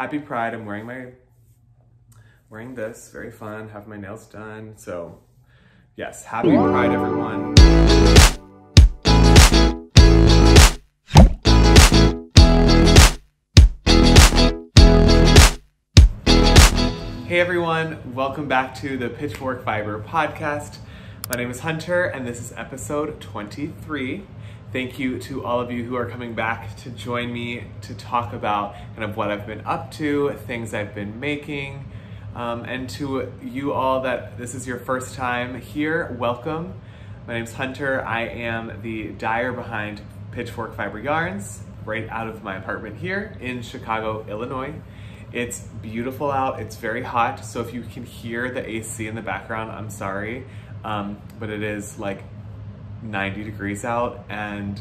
happy Pride. I'm wearing my, wearing this, very fun, have my nails done. So yes, happy Pride, everyone. Hey everyone, welcome back to the Pitchfork Fiber podcast. My name is Hunter and this is episode 23. Thank you to all of you who are coming back to join me to talk about kind of what I've been up to, things I've been making, and to you all that this is your first time here, welcome. My name's Hunter, I am the dyer behind Pitchfork Fiber Yarns, right out of my apartment here in Chicago, Illinois. It's beautiful out, it's very hot, so if you can hear the AC in the background, I'm sorry, but it is like 90 degrees out and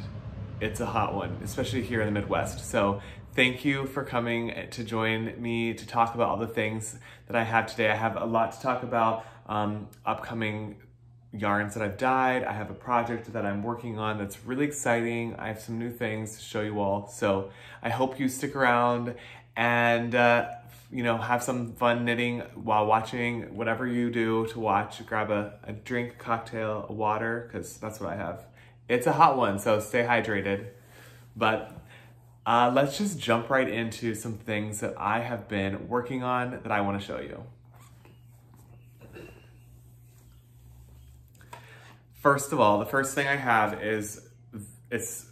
it's a hot one, especially here in the Midwest. So thank you for coming to join me to talk about all the things that I have today. I have a lot to talk about, upcoming yarns that I've dyed. I have a project that I'm working on that's really exciting. I have some new things to show you all. So I hope you stick around and you know, have some fun knitting while watching, whatever you do to watch. Grab a drink, cocktail, a water, because that's what I have. It's a hot one, so stay hydrated. But let's just jump right into some things that I have been working on that I want to show you. First of all, the first thing I have is it's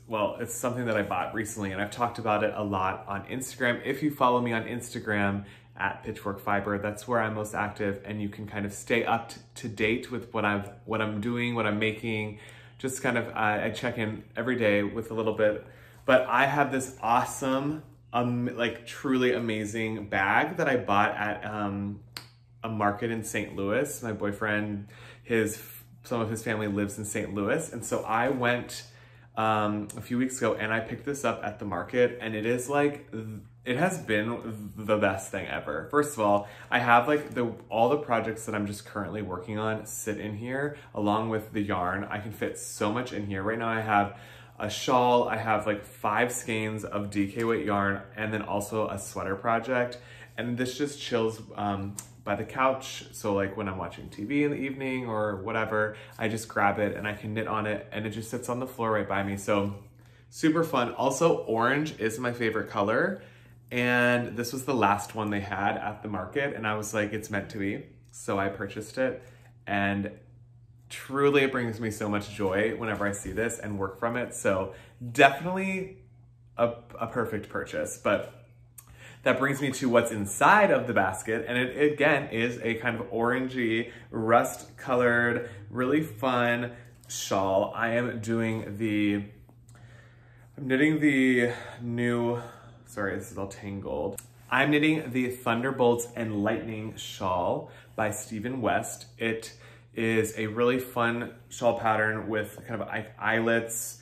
something that I bought recently, and I've talked about it a lot on Instagram. If you follow me on Instagram at Pitchfork Fiber, that's where I'm most active, and you can kind of stay up to date with what I'm doing, what I'm making. Just kind of I check in every day with a little bit. But I have this awesome, like truly amazing bag that I bought at a market in St. Louis. My boyfriend, some of his family lives in St. Louis, and so I went a few weeks ago and I picked this up at the market, and it is like, it has been the best thing ever. First of all, I have like all the projects that I'm just currently working on sit in here along with the yarn. I can fit so much in here. Right now I have a shawl, I have like 5 skeins of DK weight yarn, and then also a sweater project. And this just chills by the couch. So like when I'm watching TV in the evening or whatever, I just grab it and I can knit on it, and it just sits on the floor right by me. So super fun. Also, orange is my favorite color, and this was the last one they had at the market, and I was like, it's meant to be. So I purchased it, and truly it brings me so much joy whenever I see this and work from it. So definitely a perfect purchase. But that brings me to what's inside of the basket, and it again is a kind of orangey, rust-colored, really fun shawl. I'm knitting the new, sorry, this is all tangled. I'm knitting the Thunderbolts and Lightning Shawl by Stephen West. It is a really fun shawl pattern with kind of eyelets,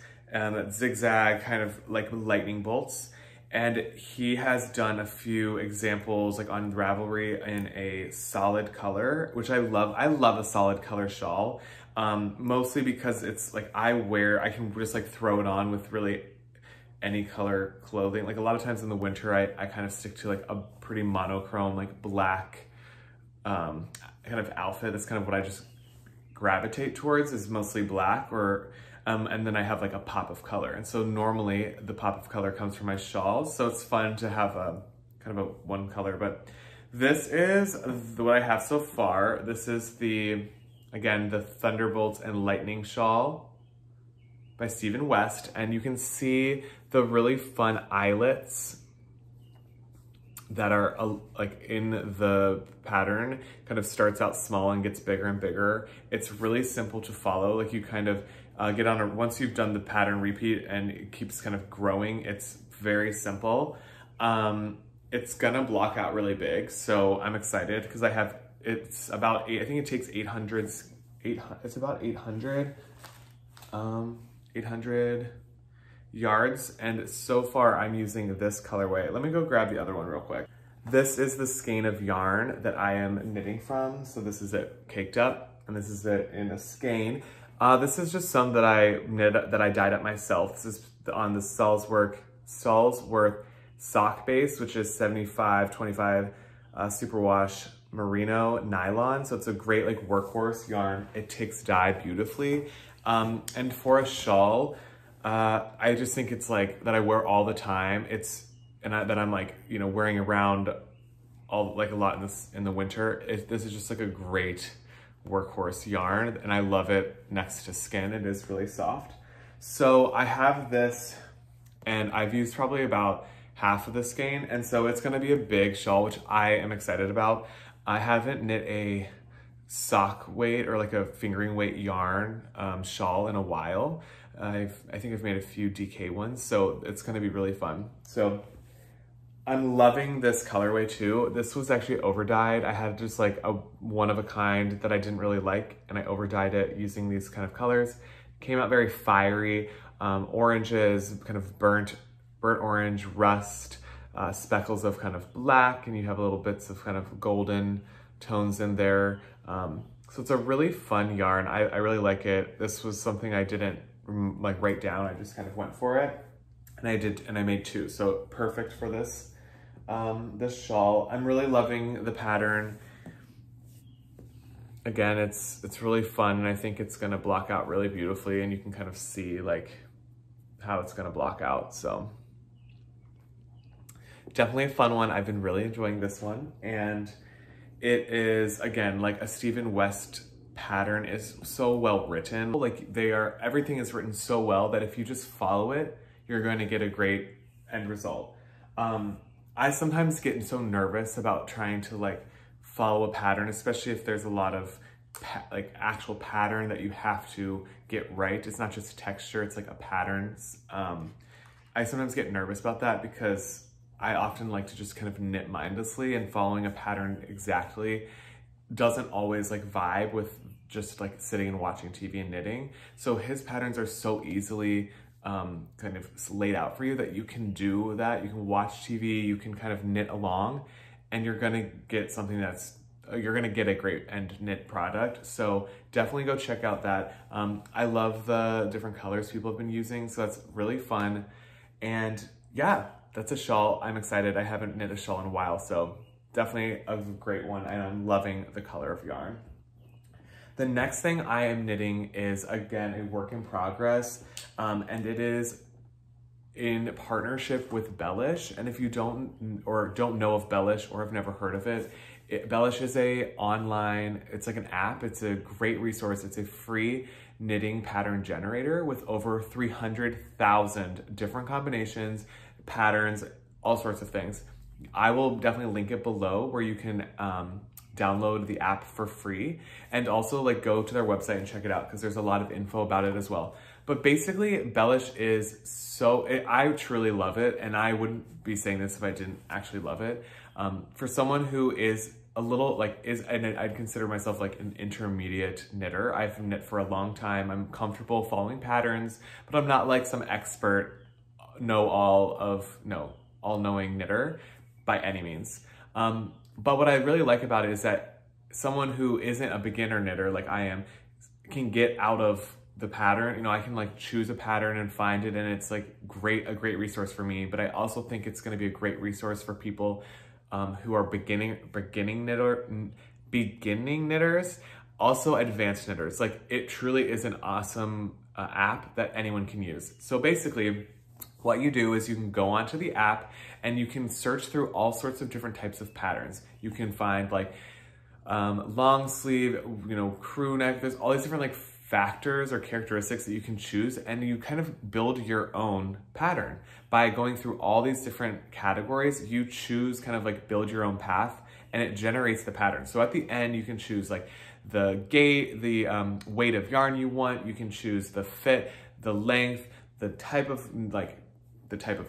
zigzag, kind of like lightning bolts. And he has done a few examples like on Ravelry in a solid color, which I love. I love a solid color shawl, mostly because it's like I can just like throw it on with really any color clothing. Like a lot of times in the winter, I kind of stick to like a pretty monochrome, like black kind of outfit. That's kind of what I just gravitate towards, is mostly black, or and then I have like a pop of color. And so normally the pop of color comes from my shawls. So it's fun to have a kind of a one color, but this is what I have so far. This is the Thunderbolts and Lightning Shawl by Stephen West. And you can see the really fun eyelets that are like in the pattern. Kind of starts out small and gets bigger and bigger. It's really simple to follow. Like you kind of get on, once you've done the pattern repeat and it keeps kind of growing, it's very simple. It's gonna block out really big, so I'm excited because I have, it's about eight, I think it takes 800 yards, and so far I'm using this colorway. Let me go grab the other one real quick. This is the skein of yarn that I am knitting from. So this is it caked up, and this is it in a skein. This is just some that I dyed up myself. This is on the Salzworth sock base, which is 75/25 superwash merino nylon. So it's a great like workhorse yarn. It takes dye beautifully. And for a shawl, I just think it's like that I wear all the time. That I'm like, you know, wearing around all like a lot in the winter. This is just like a great workhorse yarn, and I love it next to skin. It is really soft. So I have this, and I've used probably about half of the skein, and so it's gonna be a big shawl, which I am excited about. I haven't knit a sock weight or like a fingering weight yarn shawl in a while. I think I've made a few DK ones, so it's gonna be really fun. So I'm loving this colorway too. This was actually overdyed. I had just like a one of a kind that I didn't really like, and I overdyed it using these kind of colors. Came out very fiery, oranges, kind of burnt orange, rust, speckles of kind of black, and you have little bits of kind of golden tones in there. So it's a really fun yarn. I really like it. This was something I didn't like write down. I just kind of went for it, and I made two. So perfect for this, this shawl. I'm really loving the pattern. Again, it's really fun, and I think it's gonna block out really beautifully, and you can kind of see like how it's gonna block out. So definitely a fun one. I've been really enjoying this one, and it is, again, like a Stephen West pattern is so well written. Like everything is written so well that if you just follow it, you're going to get a great end result. I sometimes get so nervous about trying to like follow a pattern, especially if there's a lot of like actual pattern that you have to get right. It's not just texture, it's like a pattern. I sometimes get nervous about that because I often like to just kind of knit mindlessly, and following a pattern exactly doesn't always like vibe with just like sitting and watching TV and knitting. So his patterns are so easily kind of laid out for you that you can do that. You can watch TV, you can kind of knit along, and you're gonna get something you're gonna get a great end knit product. So definitely go check out that. I love the different colors people have been using, so that's really fun. And yeah, that's a shawl. I'm excited. I haven't knit a shawl in a while, so definitely a great one, and I'm loving the color of yarn. The next thing I am knitting is, again, a work in progress, and it is in partnership with Bellish. And if you don't know of Bellish or have never heard of it, Bellish is it's like an app. It's a great resource. It's a free knitting pattern generator with over 300,000 different combinations, patterns, all sorts of things. I will definitely link it below where you can download the app for free, and also like go to their website and check it out because there's a lot of info about it as well. But basically, Bellish is I truly love it, and I wouldn't be saying this if I didn't actually love it. For someone who is a little like and I'd consider myself like an intermediate knitter. I've knit for a long time. I'm comfortable following patterns, but I'm not like some expert all-knowing knitter by any means. But what I really like about it is that someone who isn't a beginner knitter like I am can get out of the pattern. You know, I can like choose a pattern and find it, and it's like a great resource for me. But I also think it's going to be a great resource for people who are beginning knitters, also advanced knitters. Like, it truly is an awesome app that anyone can use. So basically, what you do is you can go onto the app and you can search through all sorts of different types of patterns. You can find like long sleeve, you know, crew neck. There's all these different like factors or characteristics that you can choose, and you kind of build your own pattern by going through all these different categories. You choose kind of like build your own path, and it generates the pattern. So at the end, you can choose like the weight of yarn you want. You can choose the fit, the length, the type of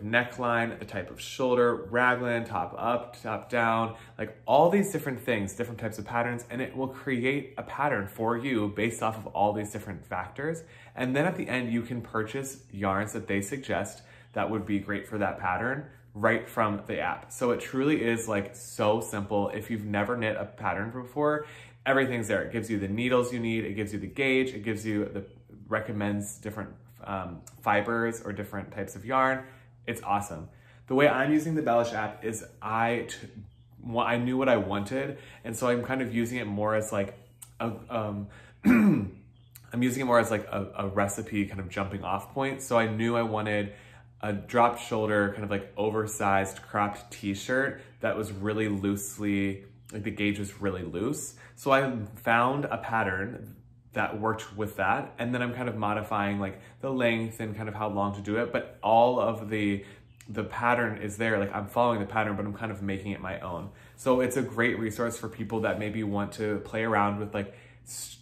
neckline, the type of shoulder, raglan, top up, top down, like all these different things, different types of patterns, and it will create a pattern for you based off of all these different factors. And then at the end, you can purchase yarns that they suggest that would be great for that pattern right from the app. So it truly is like so simple. If you've never knit a pattern before, everything's there. It gives you the needles you need, it gives you the gauge, it gives you recommends different fibers or different types of yarn. It's awesome. The way I'm using the Bellish app is I knew what I wanted, and so I'm kind of using it more as like a, I'm using it more as like a recipe kind of jumping off point. So I knew I wanted a drop shoulder kind of like oversized cropped t-shirt that was really loosely, like the gauge was really loose. So I found a pattern that worked with that. And then I'm kind of modifying like the length and kind of how long to do it. But all of the pattern is there. Like I'm following the pattern, but I'm kind of making it my own. So it's a great resource for people that maybe want to play around with, like,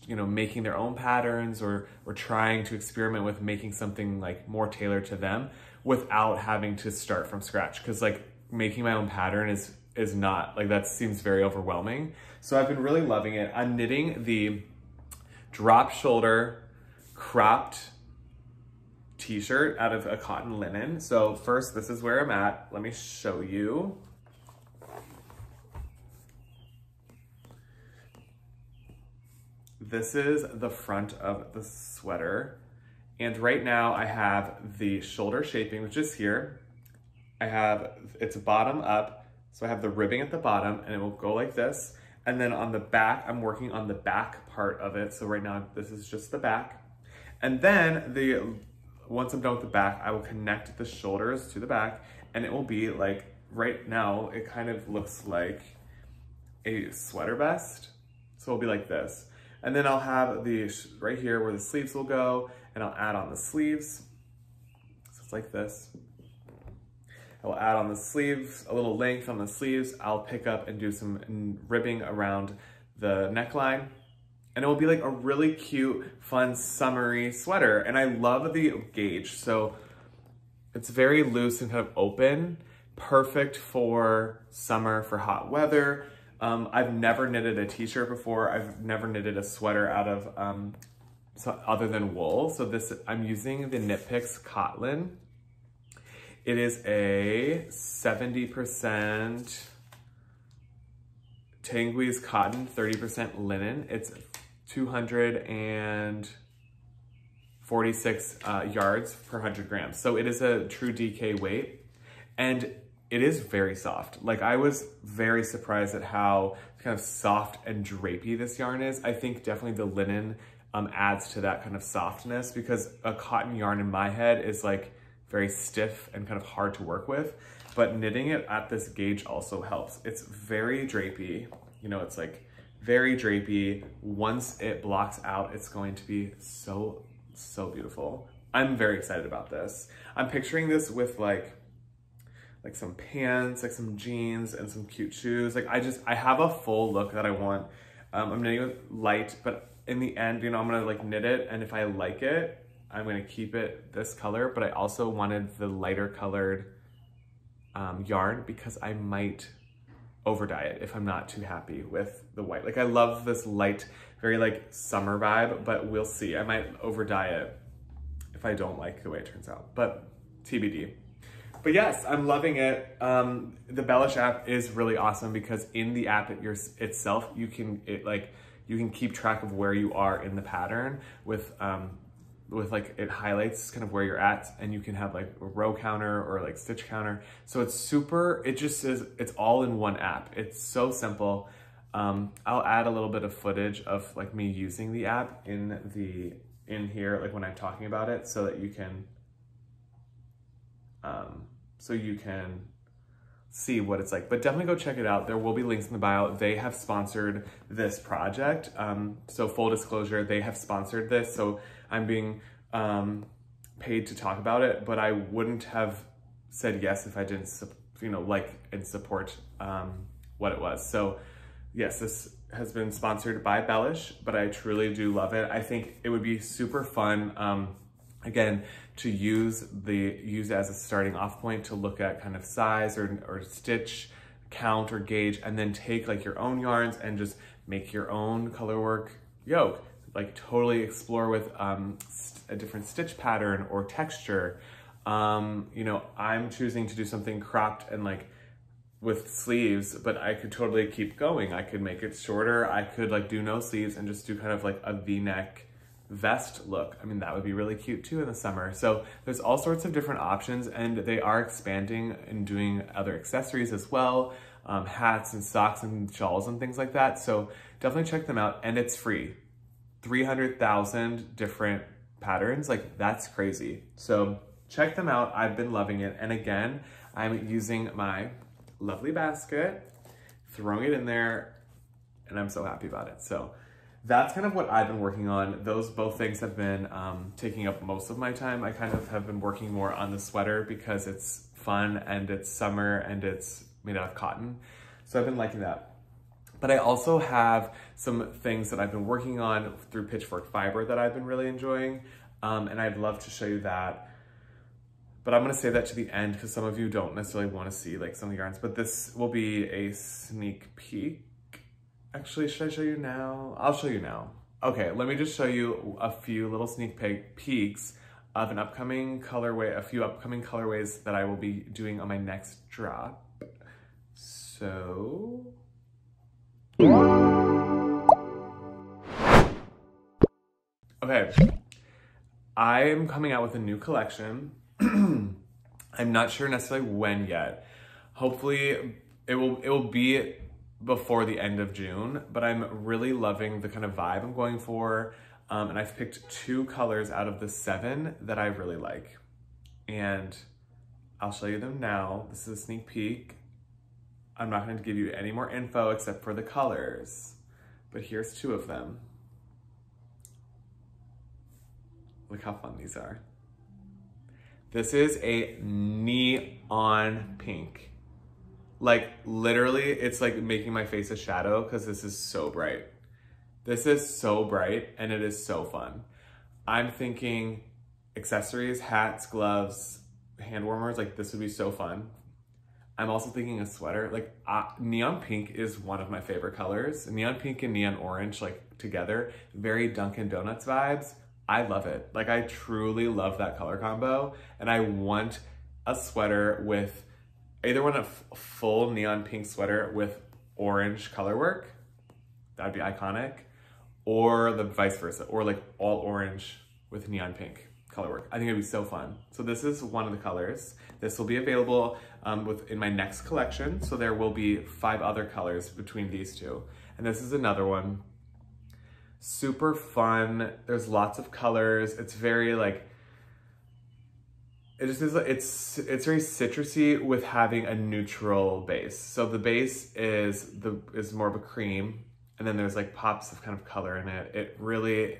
you know, making their own patterns or trying to experiment with making something like more tailored to them without having to start from scratch. Cause like making my own pattern is not like, that seems very overwhelming. So I've been really loving it. I'm knitting the drop shoulder cropped t-shirt out of a cotton linen. So first, this is where I'm at. Let me show you. This is the front of the sweater. And right now I have the shoulder shaping, which is here. I have, it's bottom up. So I have the ribbing at the bottom and it will go like this. And then on the back, I'm working on the back part of it. So right now this is just the back. And then once I'm done with the back, I will connect the shoulders to the back, and it will be like, right now it kind of looks like a sweater vest. So it'll be like this. And then I'll have the, right here where the sleeves will go, and I'll add on the sleeves. So it's like this. I will add on the sleeves, a little length on the sleeves. I'll pick up and do some ribbing around the neckline. And it will be like a really cute, fun, summery sweater. And I love the gauge. So it's very loose and kind of open, perfect for summer, for hot weather. I've never knitted a t-shirt before. I've never knitted a sweater out of, other than wool. So this, I'm using the Knit Picks Kotlin. It is a 70% Tanguis cotton, 30% linen. It's 246 yards per 100 grams. So it is a true DK weight. And it is very soft. Like, I was very surprised at how kind of soft and drapey this yarn is. I think definitely the linen adds to that kind of softness, because a cotton yarn in my head is like very stiff and kind of hard to work with, but knitting it at this gauge also helps. It's very drapey. You know, it's like very drapey. Once it blocks out, it's going to be so, so beautiful. I'm very excited about this. I'm picturing this with like some pants, like some jeans, and some cute shoes. Like, I have a full look that I want. I'm knitting it light, but in the end, you know, I'm gonna like knit it, and if I like it, I'm gonna keep it this color, but I also wanted the lighter colored yarn, because I might over dye it if I'm not too happy with the white. Like, I love this light, very like summer vibe, but we'll see. I might over dye it if I don't like the way it turns out, but TBD. But yes, I'm loving it. The Bellish app is really awesome, because in the app itself, you can keep track of where you are in the pattern with like, it highlights kind of where you're at, and you can have like a row counter or like stitch counter. So it's super, it just is, it's all in one app. It's so simple. I'll add a little bit of footage of like me using the app in here, like when I'm talking about it, so that you can, see what it's like. But definitely go check it out. There will be links in the bio. They have sponsored this project. So full disclosure, they have sponsored this. So I'm being paid to talk about it, but I wouldn't have said yes if I didn't, you know, like and support what it was. So yes, this has been sponsored by Bellish, but I truly do love it. I think it would be super fun. Again, to use as a starting off point to look at kind of size or stitch count or gauge, and then take like your own yarns and just make your own color work yoke. Like, totally explore with a different stitch pattern or texture. You know, I'm choosing to do something cropped and like with sleeves, but I could totally keep going. I could make it shorter. I could like do no sleeves and just do kind of like a V-neck vest look. I mean, that would be really cute too in the summer. So there's all sorts of different options, and they are expanding and doing other accessories as well, hats and socks and shawls and things like that. So definitely check them out, and it's free. 300,000 different patterns, like that's crazy. So check them out, I've been loving it. And again, I'm using my lovely basket, throwing it in there, and I'm so happy about it. So that's kind of what I've been working on. Those both things have been taking up most of my time. I kind of have been working more on the sweater because it's fun and it's summer and it's made out of cotton. So I've been liking that. But I also have some things that I've been working on through Pitchfork Fiber that I've been really enjoying. And I'd love to show you that. But I'm gonna say that to the end because some of you don't necessarily wanna see like some of the yarns, but this will be a sneak peek. Actually, should I show you now? I'll show you now. Okay, let me just show you a few little sneak peeks of an upcoming colorway, a few upcoming colorways that I will be doing on my next drop. So. Okay, I am coming out with a new collection. I'm not sure necessarily when yet. Hopefully it will be before the end of June, but I'm really loving the kind of vibe I'm going for. And I've picked 2 colors out of the 7 that I really like. And I'll show you them now. This is a sneak peek. I'm not going to give you any more info except for the colors, but here's 2 of them. Look how fun these are. This is a neon pink. Like literally, it's like making my face a shadow because this is so bright. This is so bright and it is so fun. I'm thinking accessories, hats, gloves, hand warmers, like this would be so fun. I'm also thinking a sweater. Like neon pink is one of my favorite colors. Neon pink and neon orange, like together, very Dunkin' Donuts vibes. I love it. Like I truly love that color combo, and I want a sweater with either one, a full neon pink sweater with orange color work. That'd be iconic, or the vice versa, or like all orange with neon pink color work. I think it'd be so fun. So this is one of the colors. This will be available in my next collection. So there will be 5 other colors between these 2. And this is another one. Super fun. There's lots of colors. It's very like, it just is, it's very citrusy with having a neutral base. So the base is more of a cream, and then there's like pops of kind of color in it. It really,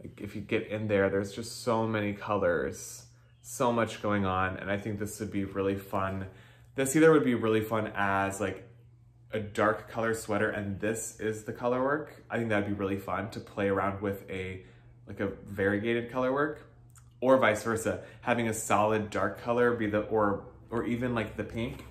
like if you get in there, there's just so many colors, so much going on. And I think this would be really fun. This either would be really fun as like a dark color sweater, and this is the color work. I think that'd be really fun to play around with a variegated color work, or vice versa, having a solid dark color be the, or even like the pink,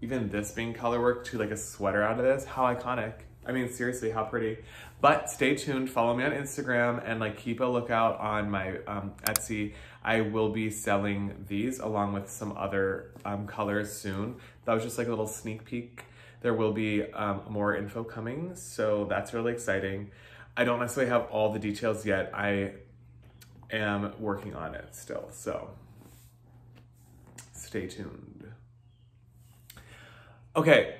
even this being color work to like a sweater out of this. How iconic. I mean, seriously, how pretty. But stay tuned, follow me on Instagram, and like keep a lookout on my Etsy. I will be selling these along with some other colors soon. That was just like a little sneak peek. There will be more info coming, so that's really exciting. I don't necessarily have all the details yet. I am working on it still, so stay tuned. Okay.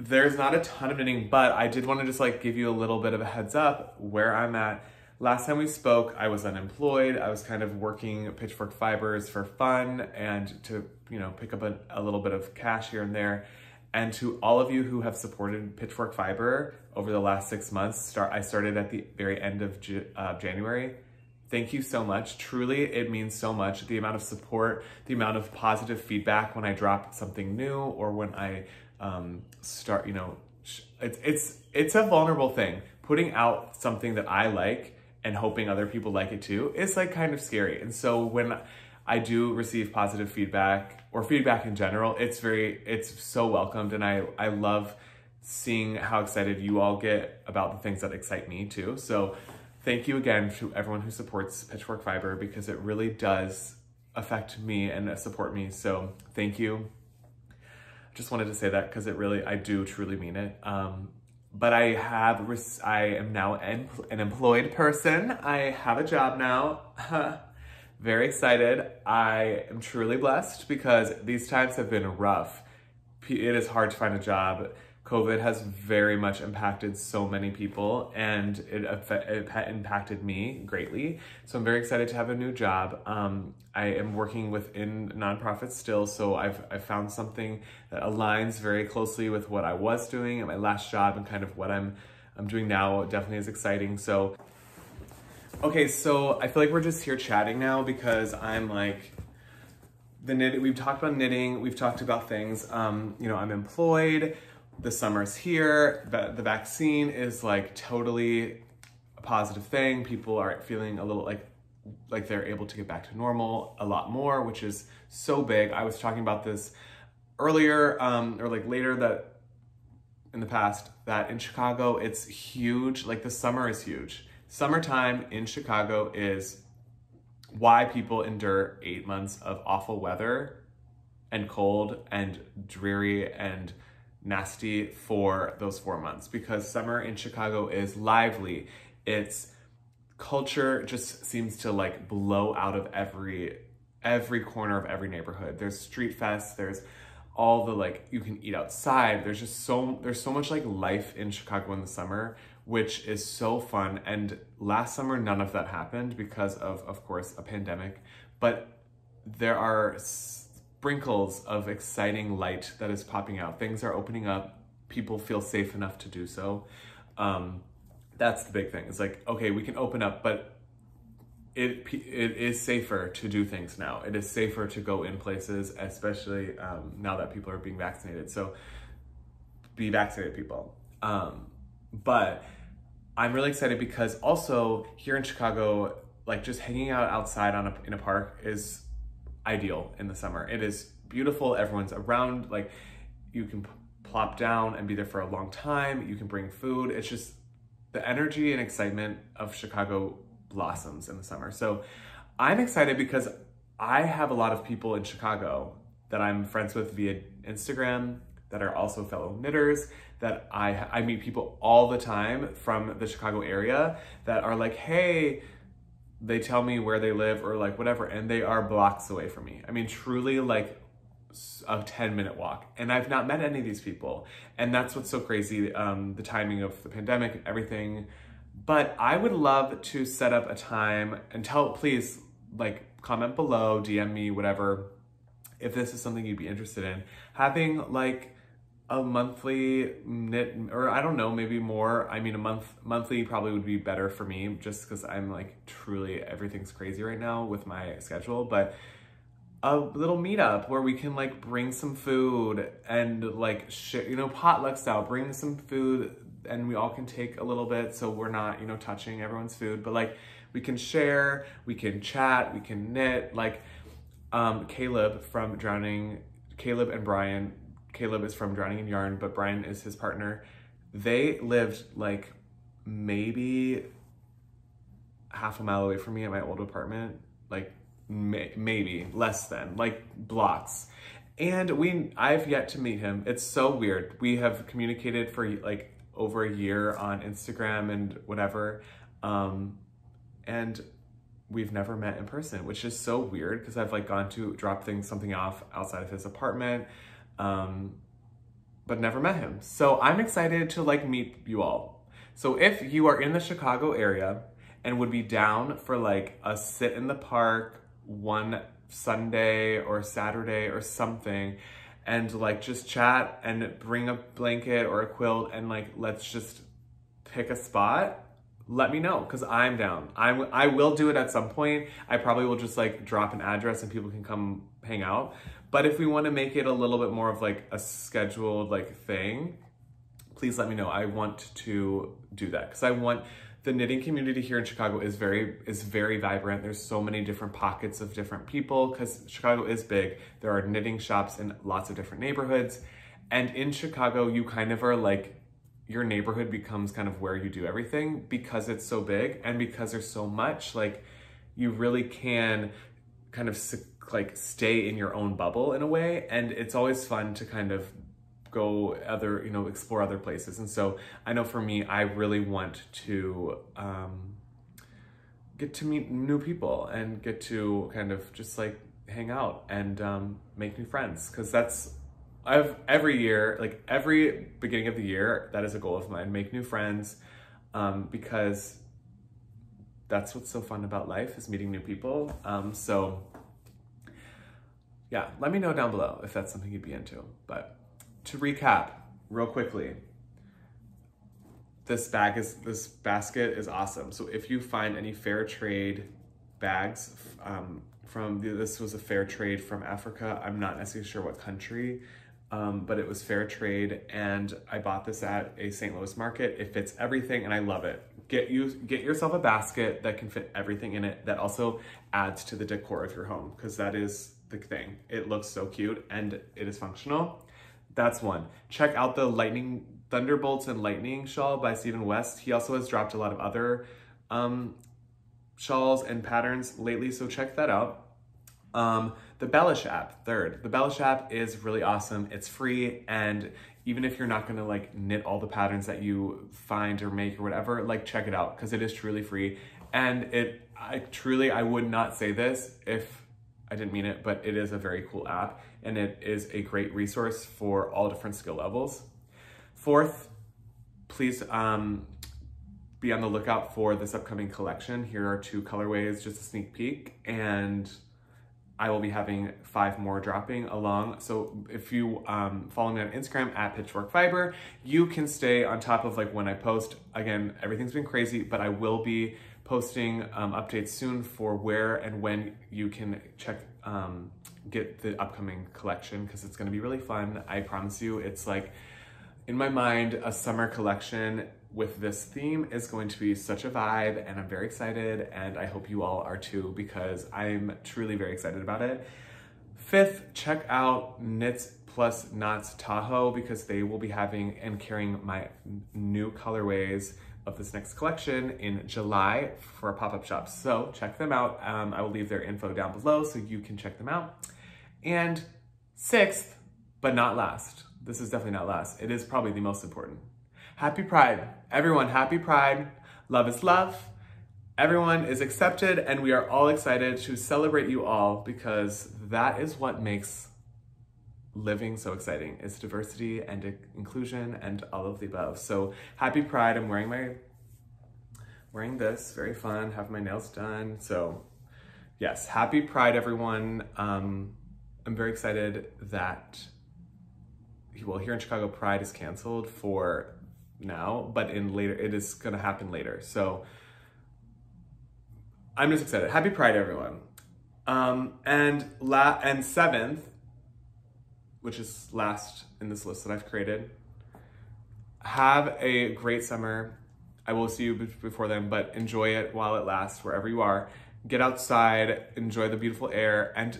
There's not a ton of knitting, but I did want to just like give you a little bit of a heads up where I'm at. Last time we spoke, I was unemployed. I was kind of working Pitchfork Fibers for fun and to, you know, pick up a little bit of cash here and there. And to all of you who have supported Pitchfork Fiber over the last 6 months, I started at the very end of January. Thank you so much. Truly, it means so much. The amount of support, the amount of positive feedback when I drop something new, or when I start, you know, it's a vulnerable thing. Putting out something that I like and hoping other people like it too is like kind of scary. And so when I do receive positive feedback or feedback in general, it's so welcomed. And I love seeing how excited you all get about the things that excite me too. So thank you again to everyone who supports Pitchfork Fiber, because it really does affect me and support me. So thank you. Just wanted to say that because it really, I do truly mean it. But I am now an employed person. I have a job now. Very excited. I am truly blessed because these times have been rough. It is hard to find a job. COVID has very much impacted so many people, and it impacted me greatly. So I'm very excited to have a new job. I am working within nonprofits still, so I've found something that aligns very closely with what I was doing at my last job, and kind of what I'm doing now definitely is exciting. So, okay, so I feel like we're just here chatting now because I'm like, we've talked about knitting, we've talked about things, you know, I'm employed, the summer's here, the vaccine is like totally a positive thing. People are feeling a little like they're able to get back to normal a lot more, which is so big. I was talking about this earlier, or like later that in the past, that in Chicago, it's huge. Like the summer is huge. Summertime in Chicago is why people endure 8 months of awful weather and cold and dreary and nasty for those 4 months, because summer in Chicago is lively. Its culture just seems to like blow out of every corner of every neighborhood. There's street fests, there's all the like, you can eat outside. There's just so much like life in Chicago in the summer, which is so fun. And last summer, none of that happened because of course, a pandemic, but there are sprinkles of exciting light that is popping out. Things are opening up. People feel safe enough to do so. That's the big thing. It's like, okay, we can open up, but it is safer to do things now. It is safer to go in places, especially now that people are being vaccinated. So be vaccinated, people. But I'm really excited because also here in Chicago, like just hanging out outside in a park is ideal in the summer. It is beautiful. Everyone's around. Like you can plop down and be there for a long time. You can bring food. It's just the energy and excitement of Chicago blossoms in the summer. So I'm excited because I have a lot of people in Chicago that I'm friends with via Instagram that are also fellow knitters, that I meet people all the time from the Chicago area that are like, hey, they tell me where they live or like whatever, and they are blocks away from me. I mean, truly like a 10-minute walk. And I've not met any of these people. And that's what's so crazy, the timing of the pandemic and everything. But I would love to set up a time and please like comment below, DM me, whatever, if this is something you'd be interested in. Having like a monthly knit, or I don't know, maybe more. I mean, monthly probably would be better for me just because I'm like truly, everything's crazy right now with my schedule, but a little meetup where we can like bring some food and like, you know, potluck style, bring some food and we all can take a little bit so we're not, you know, touching everyone's food, but like we can share, we can chat, we can knit. Like Caleb from Drowning, Caleb and Brian, Caleb is from Drowning in Yarn, but Brian is his partner. They lived like maybe half a mile away from me at my old apartment, like maybe less than, like blocks. And I've yet to meet him. It's so weird. We have communicated for like over a year on Instagram and whatever. And we've never met in person, which is so weird because I've like gone to drop something off outside of his apartment. But never met him. So I'm excited to like meet you all. So if you are in the Chicago area and would be down for like a sit in the park one Sunday or Saturday or something and like just chat and bring a blanket or a quilt and like, let's just pick a spot, let me know. Cause I'm down. I will do it at some point. I probably will just like drop an address and people can come hang out. But if we want to make it a little bit more of like a scheduled like thing, please let me know. I want to do that because I want the knitting community here in Chicago is very vibrant. There's so many different pockets of different people because Chicago is big. There are knitting shops in lots of different neighborhoods. And in Chicago, you kind of are like, your neighborhood becomes kind of where you do everything because it's so big and because there's so much, like you really can kind of like stay in your own bubble in a way. And it's always fun to kind of go other, you know, explore other places. And so I know for me, I really want to get to meet new people and get to kind of just like hang out and make new friends, because that's, I've every year, like every beginning of the year, that is a goal of mine, make new friends, because that's what's so fun about life, is meeting new people. So yeah, let me know down below if that's something you'd be into. But to recap real quickly, this basket is awesome. So if you find any fair trade bags, this was a fair trade from Africa. I'm not necessarily sure what country, but it was fair trade, and I bought this at a St. Louis market. It fits everything, and I love it. Get yourself a basket that can fit everything in it, that also adds to the decor of your home, because that is the thing. It looks so cute, and it is functional. That's one. Check out the Thunderbolts and Lightning Shawl by Stephen West. He also has dropped a lot of other shawls and patterns lately, so check that out. The Bellish app, third. The Bellish app is really awesome. It's free, and even if you're not gonna like knit all the patterns that you find or make or whatever, like check it out, because it is truly free. And I would not say this if I didn't mean it, but it is a very cool app, and it is a great resource for all different skill levels. Fourth, please be on the lookout for this upcoming collection. Here are 2 colorways, just a sneak peek, and I will be having 5 more dropping along. So if you follow me on Instagram at Pitchfork Fiber, you can stay on top of like when I post. Again, everything's been crazy, but I will be posting updates soon for where and when you can check, get the upcoming collection, because it's gonna be really fun. I promise you, it's like, in my mind, a summer collection with this theme is going to be such a vibe, and I'm very excited, and I hope you all are too, because I'm truly very excited about it. Fifth, check out Knits Plus Knots Tahoe, because they will be having and carrying my new colorways of this next collection in July for a pop-up shop. So check them out. I will leave their info down below so you can check them out. And sixth, but not last, this is definitely not last, it is probably the most important. Happy Pride. Everyone, happy Pride. Love is love. Everyone is accepted, and we are all excited to celebrate you all, because that is what makes living so exciting. It's diversity and inclusion and all of the above. So happy Pride. I'm wearing this, very fun, have my nails done. So yes, happy Pride, everyone. I'm very excited that, well, here in Chicago, Pride is canceled for now, but it is gonna happen later. So I'm just excited. Happy Pride, everyone. And seventh, which is last in this list that I've created, have a great summer. I will see you before then, but enjoy it while it lasts, wherever you are. Get outside, enjoy the beautiful air, and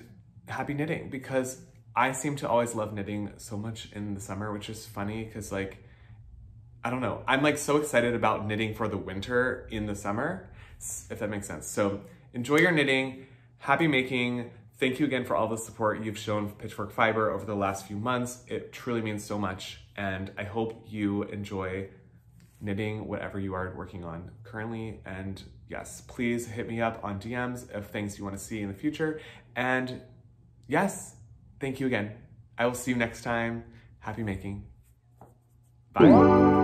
happy knitting, because I seem to always love knitting so much in the summer, which is funny because, like, I don't know, I'm like so excited about knitting for the winter in the summer, if that makes sense. So enjoy your knitting, happy making. Thank you again for all the support you've shown Pitchfork Fiber over the last few months. It truly means so much, and I hope you enjoy knitting, whatever you are working on currently. And yes, please hit me up on DMs of things you want to see in the future. And yes, thank you again. I will see you next time. Happy making. Bye.